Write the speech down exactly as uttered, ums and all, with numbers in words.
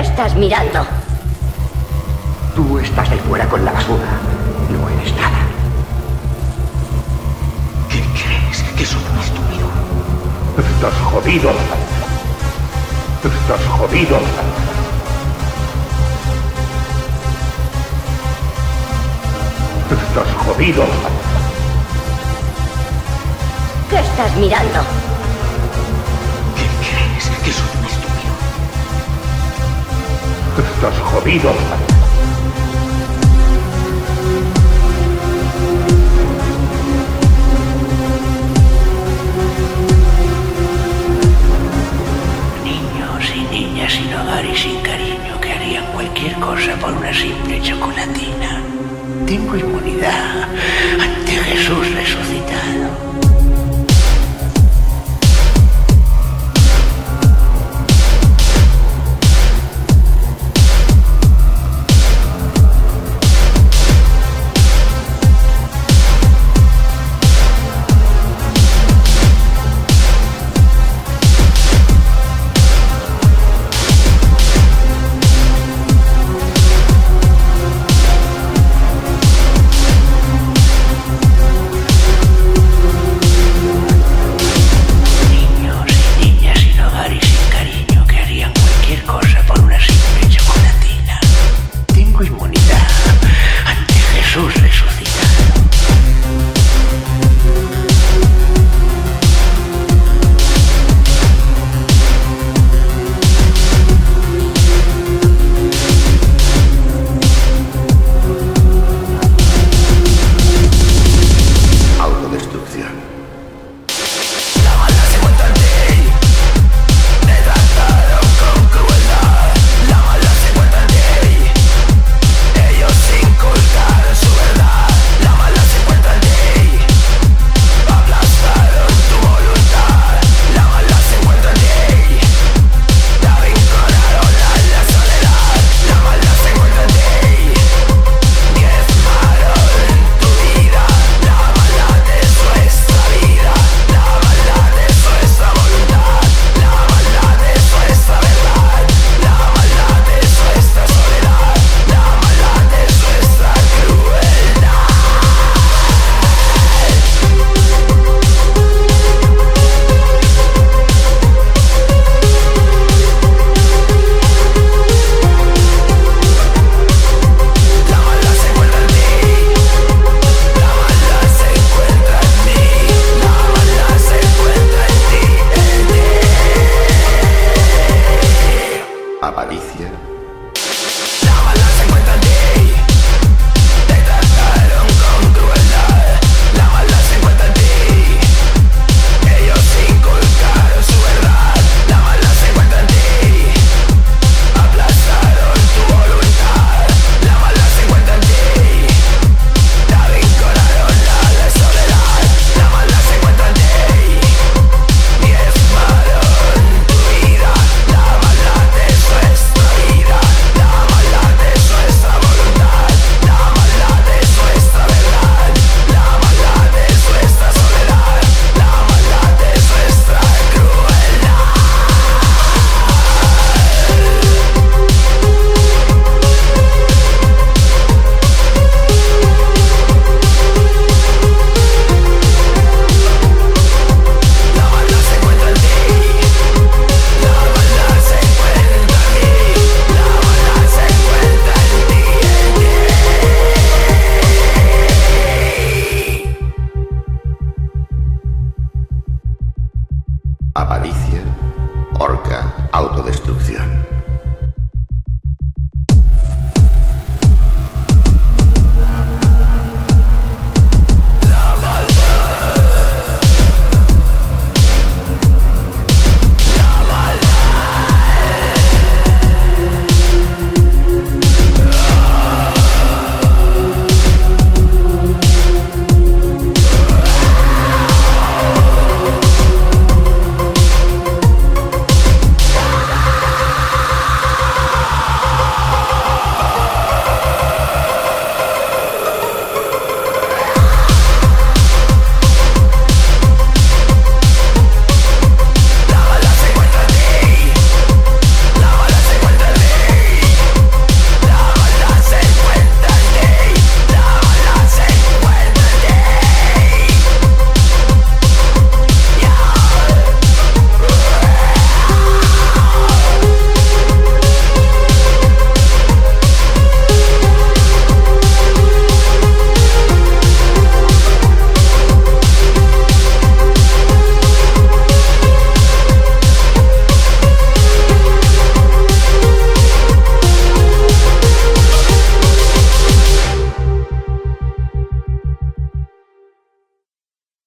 estás mirando? Tú estás ahí fuera con la basura. No eres nada. ¿Qué crees? ¿Que soy un estúpido? Estás jodido. Estás jodido. Estás jodido. ¿Qué estás mirando? ¿Qué crees? ¿Que soy un estúpido? Estás jodido. Niños y niñas sin hogar y sin cariño que harían cualquier cosa por una simple chocolatina. Tengo inmunidad ante Jesús resucitado. Aparicio, horca, autodestrucción.